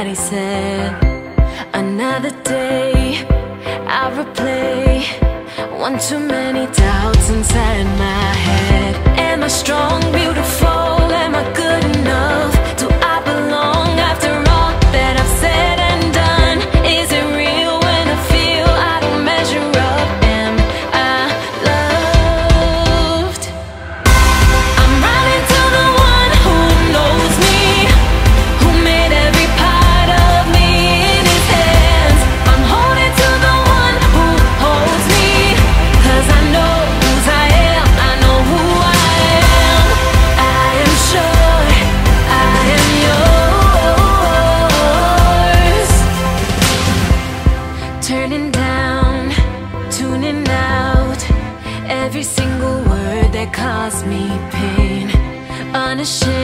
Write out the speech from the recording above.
somebody said, another day I replay one too many doubts inside my head. Am I strong, beautiful? Am I good enough? Do I belong after all that I've said and done? Is it real when I feel I don't measure up? Am I loved? I'm running to the one who knows me, who made every part of me in his hands. I'm holding to the one who holds me, 'cause I know whose I am, I know who I am. I am sure I am yours. Turning down, tuning out every single word that caused me pain, unashamed.